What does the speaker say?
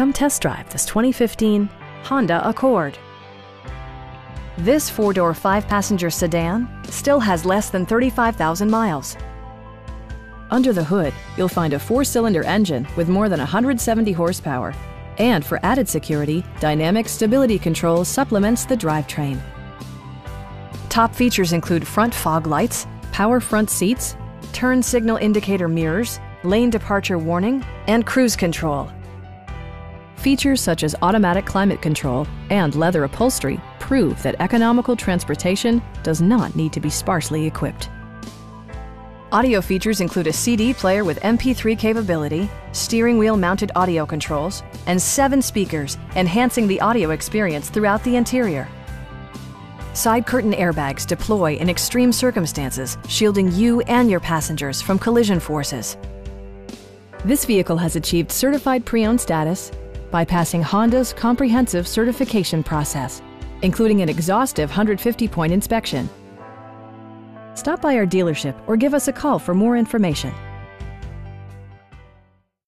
Come test drive this 2015 Honda Accord. This four-door, five-passenger sedan still has less than 35,000 miles. Under the hood, you'll find a four-cylinder engine with more than 170 horsepower. And for added security, Dynamic Stability Control supplements the drivetrain. Top features include front fog lights, power front seats, turn signal indicator mirrors, lane departure warning, and cruise control. Features such as automatic climate control and leather upholstery prove that economical transportation does not need to be sparsely equipped. Audio features include a CD player with MP3 capability, steering wheel mounted audio controls, and 7 speakers, enhancing the audio experience throughout the interior. Side curtain airbags deploy in extreme circumstances, shielding you and your passengers from collision forces. This vehicle has achieved Certified Pre-Owned status by passing Honda's comprehensive certification process, including an exhaustive 150-point inspection. Stop by our dealership or give us a call for more information.